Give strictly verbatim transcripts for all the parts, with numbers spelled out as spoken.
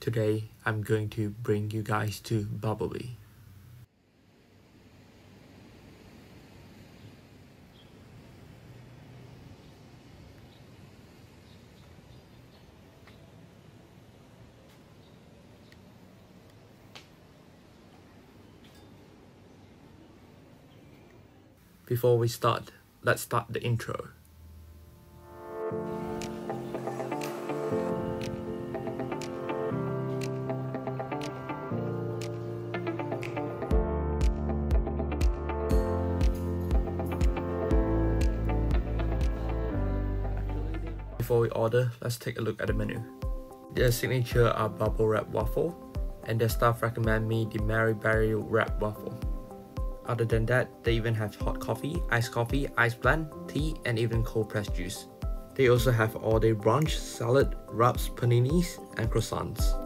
Today I'm going to bring you guys to Bubble Bee. Before we start, let's start the intro. Before we order, let's take a look at the menu. Their signature are bubble wrap waffle, and their staff recommend me the Mary Berry wrap waffle. Other than that, they even have hot coffee, iced coffee, ice blend, tea, and even cold pressed juice. They also have all-day brunch, salad, wraps, paninis, and croissants.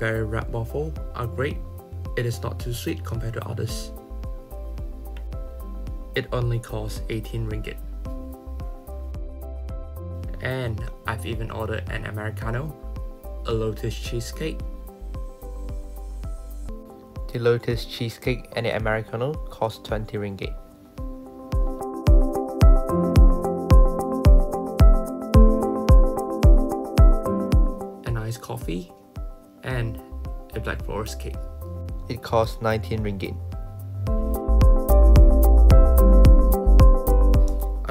Berry wrap waffle are great. It is not too sweet compared to others. It only costs eighteen ringgit. And I've even ordered an Americano, a Lotus cheesecake. The Lotus cheesecake and the Americano cost twenty ringgit. A nice coffee and a Black Forest cake. It costs nineteen ringgit.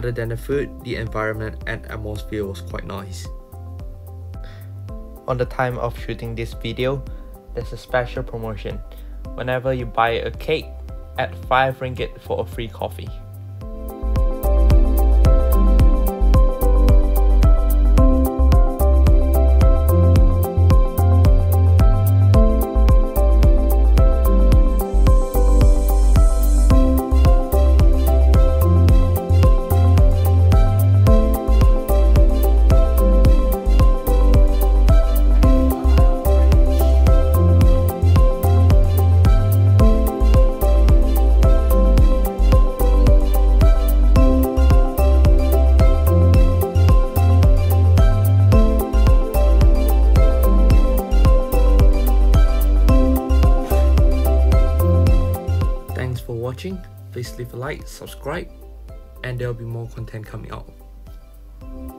Other than the food, the environment and atmosphere was quite nice. On the time of shooting this video, there's a special promotion. Whenever you buy a cake, add five ringgit for a free coffee. For watching, please leave a like, subscribe, and there will be more content coming out.